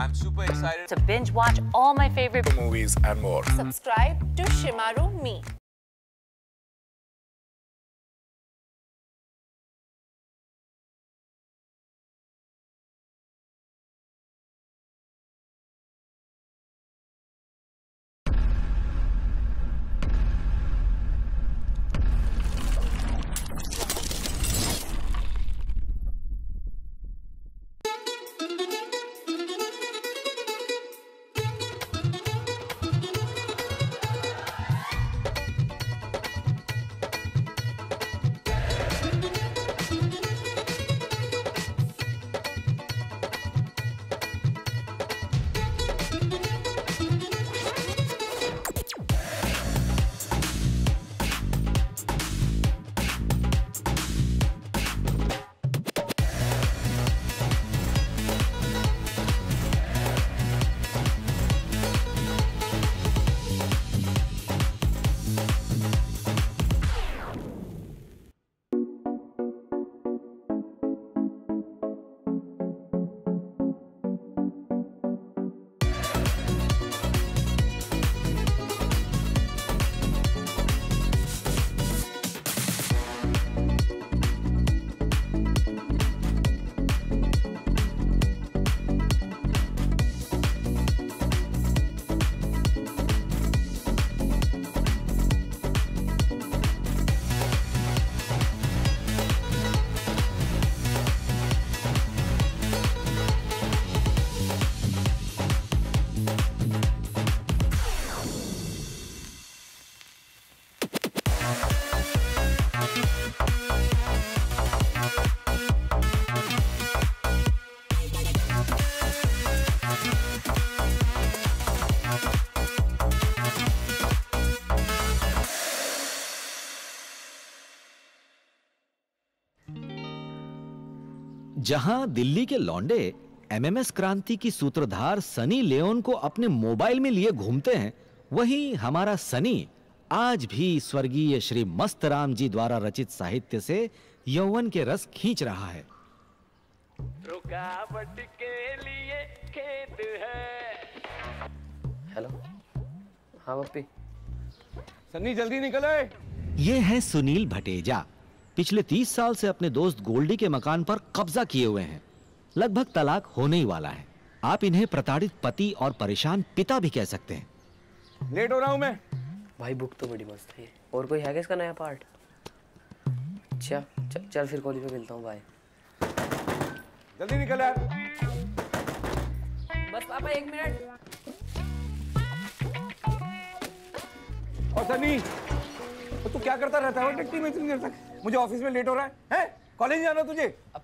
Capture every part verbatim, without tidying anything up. I'm super excited to binge watch all my favorite movies and more. Subscribe to Shemaroo Me. जहां दिल्ली के लौंडे MMS क्रांति की सूत्रधार सनी लियोन को अपने मोबाइल में लिए घूमते हैं, वहीं हमारा सनी आज भी स्वर्गीय श्री मस्तराम जी द्वारा रचित साहित्य से यौवन के रस खींच रहा है। रुकावट के लिए खेद है। हेलो, हाँ पप्पी। सनी जल्दी निकलो। ये है सुनील भटेजा। पिछले तीस साल से अपने दोस्त गोल्डी के मकान पर कब्जा किए हुए हैं। लगभग तलाक होने ही वाला है। आप इन्हें प्रताड़ित पति और परेशान पिता भी कह सकते हैं। लेट हो रहा हूं मैं। भाई बुक तो बड़ी मस्त है। और कोई है इसका नया पार्ट? अच्छा चल फिर कॉलेज में मिलता हूं भाई। जल्दी निकल यार। बस पापा एक मिनट। और सनी तू तो क्या करता रहता है? टट्टी में इतनी देर तक मुझे ऑफिस में लेट हो रहा है, हैं? कॉलेज जाना तुझे। अब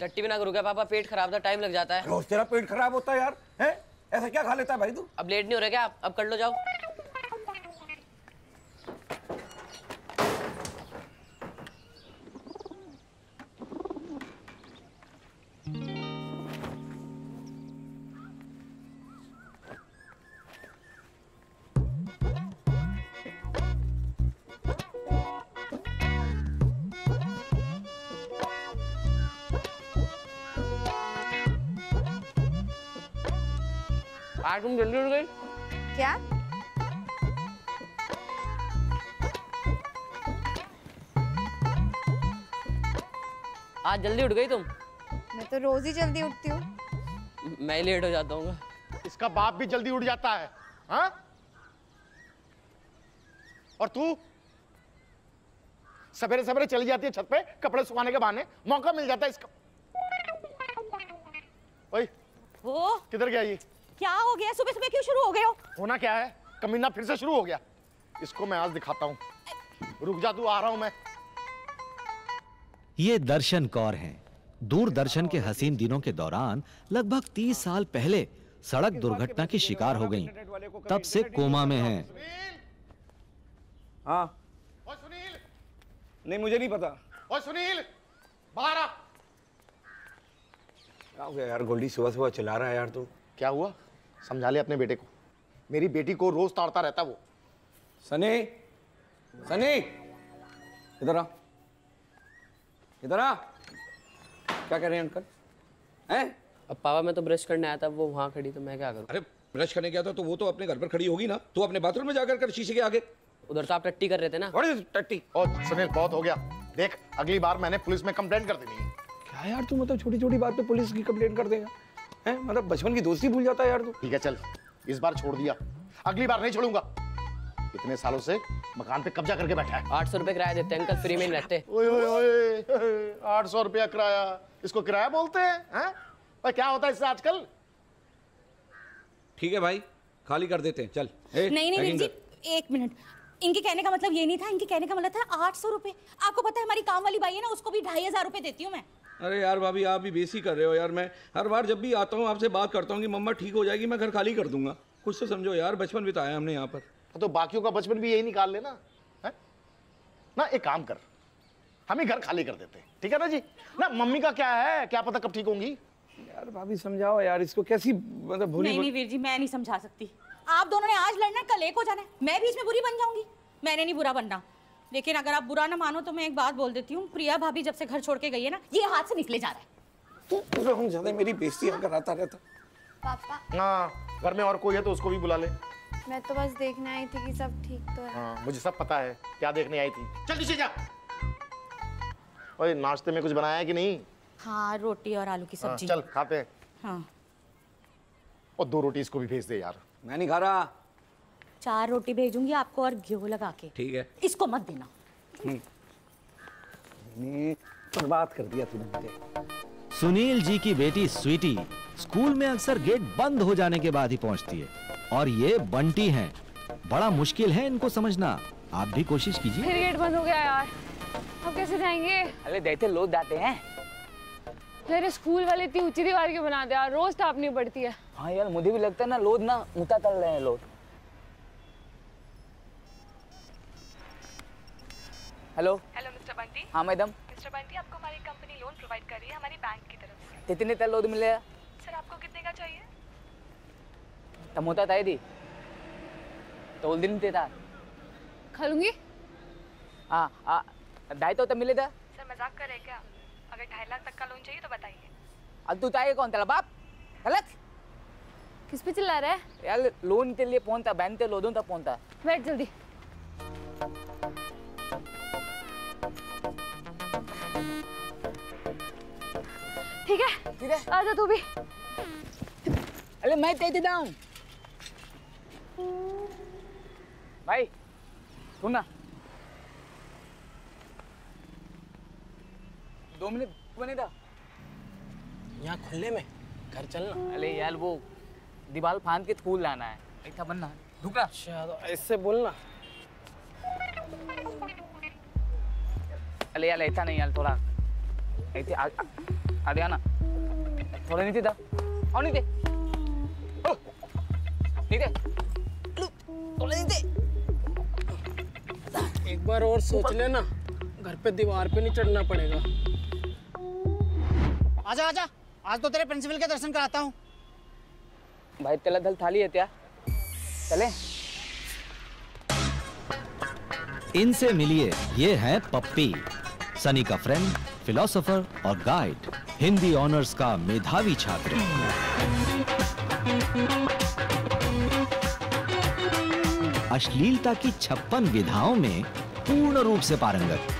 टट्टी भी ना करूँगा पापा, पेट खराब था, टाइम लग जाता है। रोज तेरा पेट खराब होता है यार, हैं? ऐसा क्या खा लेता है भाई तू? अब लेट नहीं हो रहा क्या? अब कर लो जाओ। आज तुम जल्दी उठ गई क्या? आज जल्दी उठ गई तुम? मैं तो रोज ही जल्दी उठती हूँ। मैं लेट हो जाता हूँ। इसका बाप भी जल्दी उठ जाता है, हाँ? और तू सवेरे सवेरे चली जाती है छत पे कपड़े सुखाने के बहाने। मौका मिल जाता है इसका। ओए, वो किधर गया ये? क्या हो गया? सुबह सुबह क्यों शुरू हो गए हो? होना क्या है, कमीना फिर से शुरू हो गया। इसको मैं आज दिखाता हूं। रुक जा तू, आ रहा हूं मैं। ये दर्शन कौर हैं। दूरदर्शन के हसीन दिनों के दौरान लगभग तीस साल पहले सड़क दुर्घटना की शिकार हो गईं। तब से कोमा में हैं। हाँ। ओ सुनील! नहीं मुझे नहीं पता। ओ सुनील! बाहर आ। क्या हो गया यार? गोल्डी सुबह सुबह चिल्ला रहा है यार तू। क्या हुआ? समझा ले अपने बेटे को। मेरी बेटी को रोज ताड़ता रहता वो। सनी, सनी, इधर आ, इधर आ। क्या कह रहे हैं अंकल? हैं? अब पापा मैं तो ब्रश करने आया था, वो वहाँ खड़ी, तो मैं क्या करूँ? अरे ब्रश करने गया था तो वो तो अपने घर पर खड़ी होगी ना, तो अपने बाथरूम में जाकर कर शीशे के आगे। उधर तो आप टट्टी कर रहे थे ना। अरे टट्टी। और सुनील बहुत हो गया, देख अगली बार मैंने पुलिस में कंप्लेंट कर देनी है। क्या यार तू मतलब छोटी छोटी बात पे पुलिस की कंप्लेंट कर देगा, हैं? मतलब बचपन की दोस्ती भूल जाता है यार तू। ठीक है चल, इस बार छोड़ दिया, अगली बार नहीं छोड़ूंगा। इतने सालों से मकान पे कब्जा करके बैठा है। आठ सौ रुपए किराया देते हैं अंकल, फ्री में रहते। ओए ओए ओए, आठ सौ रुपया किराया, इसको किराया बोलते हैं? भाई क्या होता है इससे आजकल। ठीक है भाई, खाली कर देते हैं, चल। ए, नहीं नहीं वीर जी, एक मिनट, इनके कहने का मतलब ये नहीं था, इनके कहने का मतलब था आठ सौ रुपए। आपको पता है हमारी काम वाली बाई है ना, उसको भी ढाई हजार रुपए देती हूँ मैं। अरे यार भाभी आप भी बेसी कर रहे हो यार, मैं हर बार जब भी आता हूँ आपसे बात करता हूँ कि मम्मा ठीक हो जाएगी, मैं घर खाली कर दूंगा। कुछ तो समझो यार, बचपन बिताया हमने यहाँ पर। तो बाकियों का बचपन भी यही निकाल लेना है ना। एक काम कर, हम ही घर खाली कर देते हैं, ठीक है ना जी ना। मम्मी का क्या है, क्या पता कब ठीक होंगी। यार भाभी समझाओ यार इसको, कैसी मतलब भोली। नहीं नहीं वीर जी मैं नहीं समझा सकती, आप दोनों ने आज लड़ना कल एक हो जाना है, मैं भी इसमें बुरी बन जाऊंगी। मैंने नहीं बुरा बनना, लेकिन अगर आप बुरा ना मानो तो मैं एक बात बोल देती हूँ, प्रिया भाभी जब से घर छोड़ के गई है ना, ये हाथ से निकले जा रहा है। तो ज्यादा मेरी बेइज्जती कराता रहता। पापा हाँ, घर में और कोई है तो उसको भी बुला ले। मैं तो बस देखने आई थी कि सब ठीक तो है। हाँ, मुझे सब पता है क्या देखने आई थी। चल नीचे जा। ओए नाश्ते में कुछ बनाया है कि नहीं? हाँ रोटी और आलू की सब्जी। हाँ, चल खाते हैं। हाँ। और दो रोटी इसको भी भेज दे यार। मैं नहीं खा रहा। चार रोटी भेजूंगी आपको और घी लगा के। ठीक है। इसको मत देना। बर्बाद कर दिया तुमने। सुनील जी की बेटी स्वीटी स्कूल में अक्सर गेट बंद हो जाने के बाद ही पहुँचती है, और ये बंटी हैं। बड़ा मुश्किल है इनको समझना, आप भी कोशिश कीजिए। फिर गेट बंद हो गया यार, अब कैसे जाएंगे? अरे देते लोग जाते हैं। अरे स्कूल वाले इतनी ऊंची दीवार क्यों बनाते यार, रोज ताप नहीं पड़ती है। हाँ यार मुझे भी लगता है ना, लोग ना ऊंचा तल रहे हैं लोग। Hello hello mister Bunty. हाँ मैडम। मिस्टर बंटी आपको हमारी कंपनी लोन प्रोवाइड कर रही है, हमारी बैंक की तरफ से। कितने तक लोन मिलेगा? सर आपको कितने का चाहिए? तमोता ताई दी तोल दिन तेता खा लूंगी। हाँ हाँ ढाई तो तब मिलेगा। सर मजाक कर रहे क्या? अगर ढाई लाख तक का लोन चाहिए तो बताइए। अब तू ताई कौन तेरा बाप? गलत किस पे चिल्ला रहा है यार? लोन के लिए पहुंचता बैंक ते लोन तक पहुंचता। बैठ जल्दी। ठीक है ठीक है आजा तू भी। अरे मैं तेरे देता हूँ भाई, सुन ना दो मिनट बने था यहाँ खुले में, घर चलना। अरे यार वो दीवार फांद के स्कूल लाना है, ऐसा बनना रुका ऐसे बोलना। अरे यार ऐसा नहीं यार, थोड़ा ऐसे आगे आना, थोड़ा नीचे था और नीचे नीचे एक बार और सोच लेना, घर पे दीवार पे नहीं चढ़ना पड़ेगा। आजा आजा, आज तो तेरे प्रिंसिपल के दर्शन कराता हूँ। भाई तेला दल थाली है क्या? चले इनसे मिलिए, ये है पप्पी, सनी का फ्रेंड, फिलोसोफर और गाइड, हिंदी ऑनर्स का मेधावी छात्र। अश्लीलता की छप्पन विधाओं में पूर्ण रूप से पारंगत,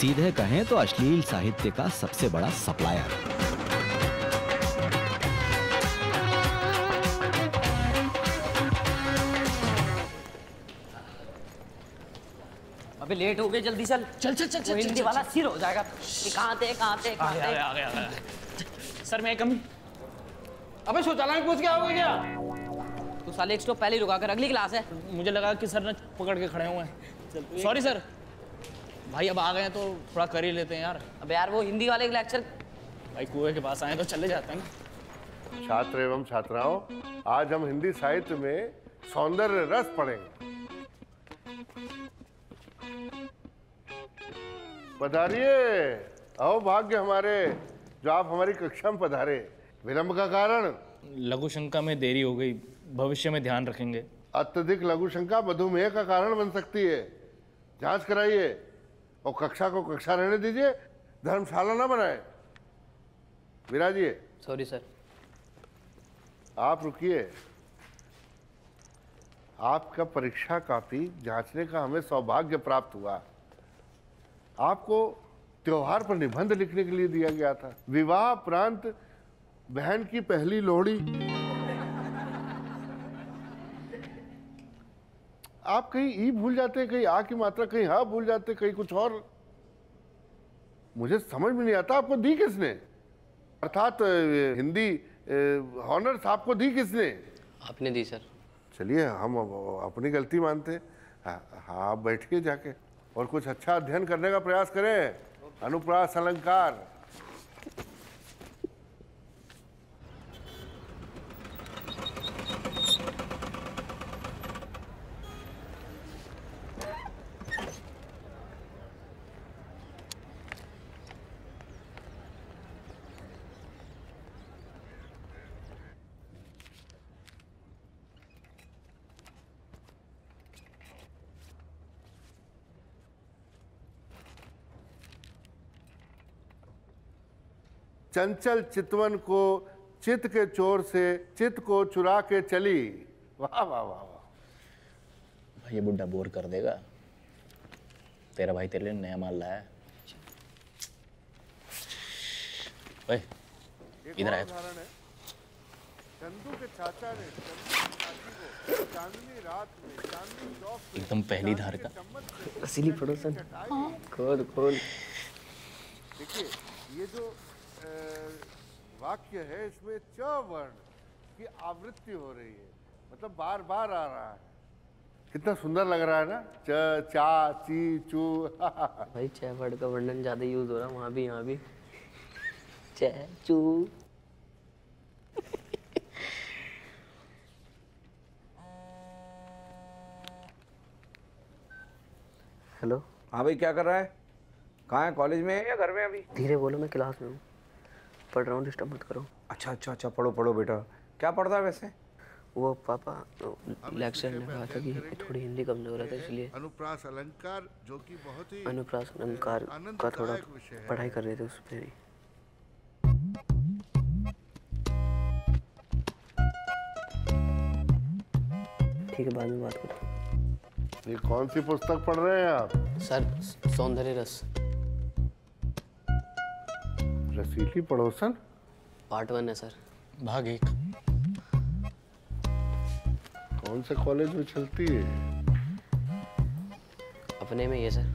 सीधे कहें तो अश्लील साहित्य का सबसे बड़ा सप्लायर। अबे लेट हो गए, जल्दी चल चल चल चल चल। हिंदी वाला सिर हो जाएगा। कहाँ थे कहाँ थे कहाँ थे? सर मैं कमी। अबे शौचालय में पूछ के आओगे क्या? तो साले एक स्टॉप पहले ही रुका कर, अगली क्लास है। मुझे लगा कि सर ना पकड़ के खड़े हुए हैं। सॉरी सर भाई, अब आ गए तो थोड़ा कर ही लेते हैं यार। अब यार वो हिंदी वाले लेक्चर भाई कुएं के पास आए तो चले जाते हैं ना। छात्र एवं छात्राओं, आज हम हिंदी साहित्य में सौंदर्य रस पढ़ेंगे। पधारिए, आओ भाग्य हमारे जो आप हमारी कक्षा में पधारे। विलंब का कारण लघु शंका में देरी हो गई, भविष्य में ध्यान रखेंगे। अत्यधिक लघु शंका मधुमेह का कारण बन सकती है, जांच कराइए और कक्षा को कक्षा रहने दीजिए, धर्मशाला ना बनाए। विराजिए। Sorry sir. आप रुकिए, आपका परीक्षा कापी जांचने का हमें सौभाग्य प्राप्त हुआ। आपको त्योहार पर निबंध लिखने के लिए दिया गया था। विवाह उपरांत बहन की पहली लोहड़ी। आप कहीं ई भूल जाते, कहीं आ की मात्रा, कहीं हा भूल जाते, कहीं कुछ और। मुझे समझ में नहीं आता आपको दी किसने, अर्थात हिंदी हॉनर्स आपको दी किसने? आपने दी सर। चलिए हम अपनी गलती मानते। हाँ आप बैठिए जाके और कुछ अच्छा अध्ययन करने का प्रयास करें। अनुप्रास अलंकार। चंचल चितवन को चित के चोर से चित को चुरा के चली। वाह वाह वाह वाह। ये बुड्ढा बोर कर देगा। तेरा भाई तेरे लिए नया माल लाया है। ओए इधर आया। चंदू के चाचा ने चंदू को चांदनी रात में चांदनी चौक एकदम पहली धार का रसीली प्रोडक्शन। खोल खोल देखिए ये जो वाक्य है इसमें च वर्ण की आवृत्ति हो रही है, मतलब बार बार आ रहा है। कितना सुंदर लग रहा है ना, च चा ची चू। भाई च वर्ण का वर्णन ज्यादा यूज हो रहा है वहाँ भी यहाँ भी। च चू। हेलो। हाँ भाई क्या कर रहा है, कहाँ है, कॉलेज में है या घर में? अभी धीरे बोलो, मैं क्लास में हूँ, पढ़ रहा हूँ, डिस्टर्ब मत करो। अच्छा अच्छा अच्छा पढ़ो पढ़ो बेटा। क्या पढ़ता है वैसे? वो पापा लेक्चर ने कहा था कि थोड़ी हिंदी कमजोर है, इसलिए अनुप्रास अलंकार जो कि बहुत ही अनुप्रास अलंकार का थोड़ा पढ़ाई कर रहे थे उस पर। ठीक है बाद में बात करो। ये कौन सी पुस्तक पढ़ रहे हैं आप? सर सौंदर्य रस। रसीली पड़ोसन पार्ट वन है सर, भाग एक। कौन से कॉलेज में चलती है? अपने में ये सर।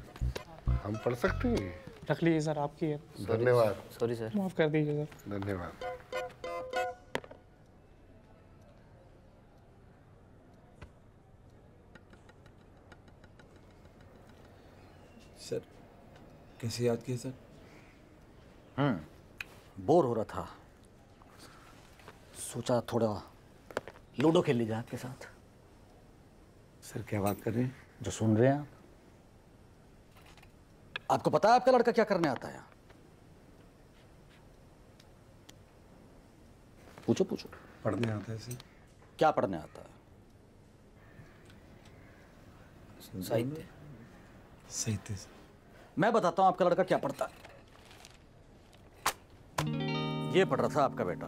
हम पढ़ सकते हैं? रख लीजिए सर, आपकी है। धन्यवाद। सॉरी सर, माफ कर दीजिए सर। धन्यवाद। सर कैसे याद किए सर? हम्म बोर हो रहा था, सोचा थोड़ा लूडो खेल लीजिए आपके साथ। सर क्या बात कर रहे हैं जो सुन रहे हैं आप? आपको पता है आपका लड़का क्या करने आता है? पूछो पूछो। पढ़ने आता है सर। क्या पढ़ने आता है? साहित्य। साहित्य। मैं बताता हूँ आपका लड़का क्या पढ़ता है। ये पढ़ रहा था आपका बेटा।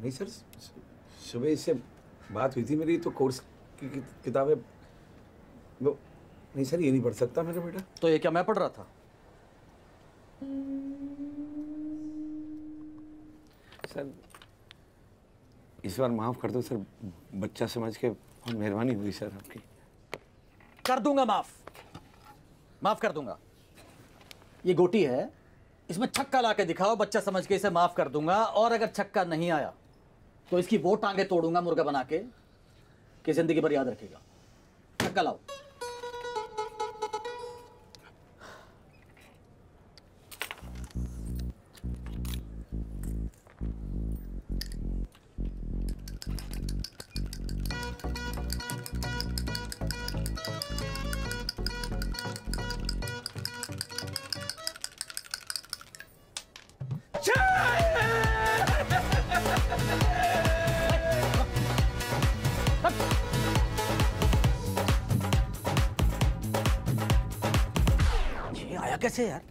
नहीं सर, सुबह इससे बात हुई थी मेरी तो कोर्स की कि, किताबें वो नहीं सर ये नहीं पढ़ सकता मेरा बेटा। तो ये क्या मैं पढ़ रहा था? सर इस बार माफ कर दो सर, बच्चा समझ के बहुत मेहरबानी हुई सर आपकी। कर दूंगा माफ, माफ कर दूंगा। ये गोटी है, इसमें छक्का ला के दिखाओ, बच्चा समझ के इसे माफ कर दूंगा। और अगर छक्का नहीं आया तो इसकी वो टांगे तोड़ूंगा मुर्गा बना के कि जिंदगी भर याद रखेगा। छक्का लाओ। कैसे यार?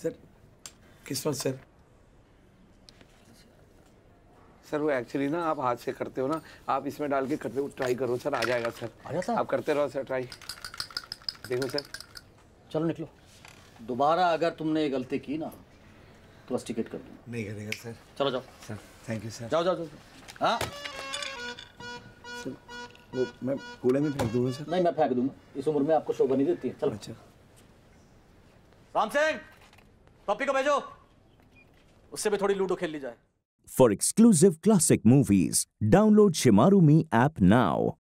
सर किस्मत सर। सर वो एक्चुअली ना आप हाथ से करते हो ना, आप इसमें डाल के करते हो, ट्राई करो सर, आ जाएगा सर, आ जाता है। आप करते रहो सर ट्राई, देखो सर। चलो निकलो, दोबारा अगर तुमने ये गलती की ना तो बस टिकट कर दूंगा। नहीं करेगा सर, चलो जाओ सर। थैंक यू सर, जाओ जाओ जाओ। हाँ सर वो मैं कूड़े में फेंक दूंगा सर। नहीं मैं फेंक दूंगा, इस उम्र में आपको शोभा नहीं देती है। चलो अच्छा। राम सिंह पप्पी को भेजो, उससे भी थोड़ी लूडो खेल ली जाए। For exclusive classic movies, download Shemaroo Me app now.